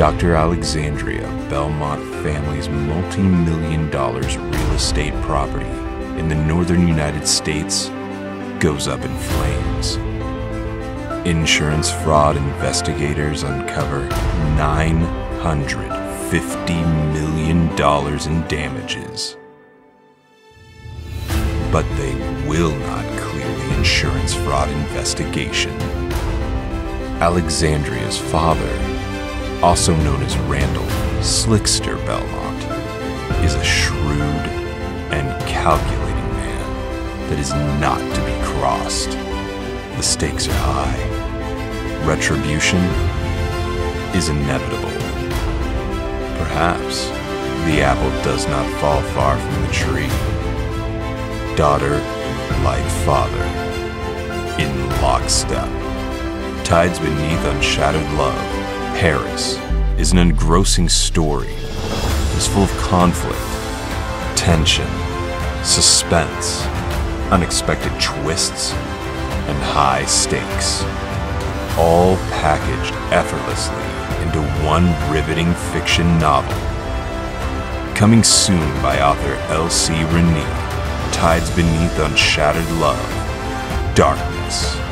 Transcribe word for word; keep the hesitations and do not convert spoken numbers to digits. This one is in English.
Doctor Alexandria Belmont family's multi-million dollars real estate property in the northern United States goes up in flames. Insurance fraud investigators uncover nine hundred fifty million dollars in damages. But they will not clear the insurance fraud investigation. Alexandria's father, also known as Randall Slickster Belmont, is a shrewd and calculating man that is not to be crossed. The stakes are high. Retribution is inevitable. Perhaps the apple does not fall far from the tree. Daughter like father, in lockstep. Tides Beneath Unshattered Love, Paris, is an engrossing story. It's full of conflict, tension, suspense, unexpected twists, and high stakes, all packaged effortlessly into one riveting fiction novel. Coming soon by author L C Renie, Tides Beneath Unshattered Love: Darkness.